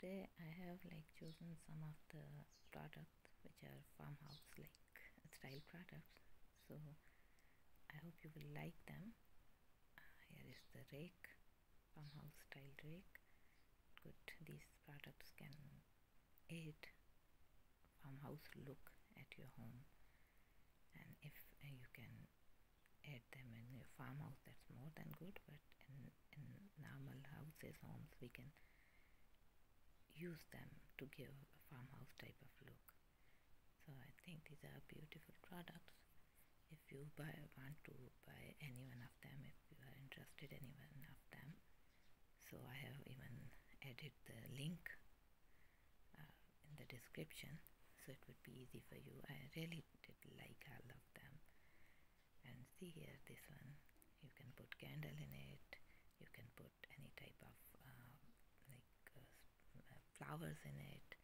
today I have like chosen some of the products which are farmhouse like style products, so I hope you will like them. Here is the rake, farmhouse style rake. Good, these products can aid farmhouse look at your home, and if you can add them in your farmhouse, that's more than good. But in normal houses, homes, we can use them to give a farmhouse type of look. So I think these are beautiful products. If you want to buy any one of them, if you are interested in any one of them, so I have even added the link in the description, so it would be easy for you. I really did like all of them. And see here, this one, you can put candle in it, you can put any type of flowers in it,